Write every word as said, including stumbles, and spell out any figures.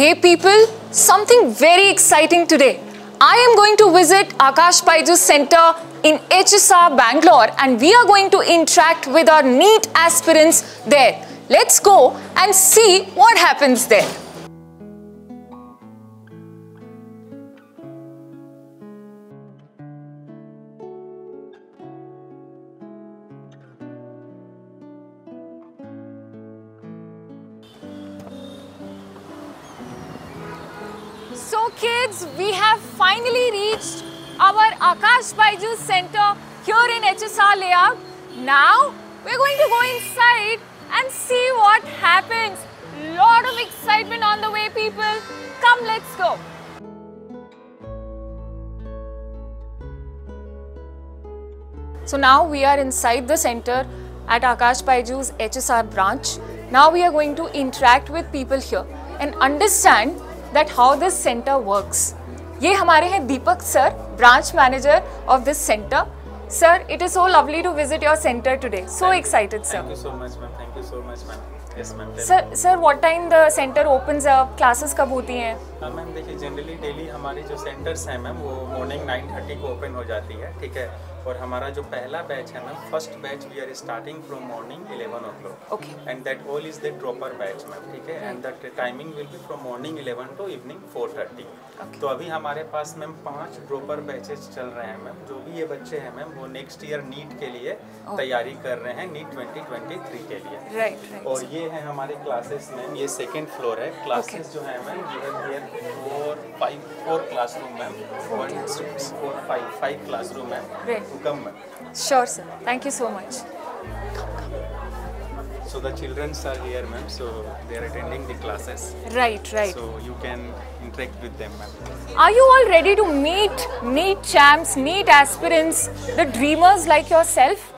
Hey people, something very exciting today. I am going to visit Aakash BYJU'S Centre in H S R, Bangalore, and we are going to interact with our NEET aspirants there. Let's go and see what happens there. So kids, we have finally reached our Aakash BYJU'S Centre here in H S R layout. Now we're going to go inside and see what happens. Lot of excitement on the way, people. Come, let's go. So now we are inside the centre at Aakash BYJU'S H S R branch. Now we are going to interact with people here and understand that how this center works. Ye hamare hain Deepak Sir, branch manager of this center. Sir, it is so lovely to visit your center today. So excited, sir. Thank you so much, ma'am. Thank you so much, ma'am. Yes, ma'am. Sir, sir, what time the center opens up? Classes कब होती हैं? Ma'am देखिए, generally daily हमारी जो centers हैं ma'am, वो morning nine thirty को open हो जाती है, ठीक है? और हमारा जो पहला बैच है ma'am, first batch we are starting from morning eleven o'clock. Okay. And that all is the dropper batch ma'am, ठीक है? And that timing will be from morning eleven to evening four thirty. Okay. तो अभी हमारे पास ma'am पांच dropper batches चल रहे हैं मैम, जो भी ये बच्चे हैं मैम, वो next year NEET के लिए तैयारी कर रहे हैं NEET twenty twenty-three के लिए. Right, right. और ये है हमारे classes मैम, ये second floor है. Classes जो हैं मैम, ये है four five four classroom ma'am, one six four five five classroom ma'am. Great. To come ma'am. Sure sir. Thank you so much. Come, come. So the children are here ma'am, so they are attending the classes. Right, right. So you can interact with them ma'am. Are you all ready to meet NEET champs, NEET aspirants, the dreamers like yourself?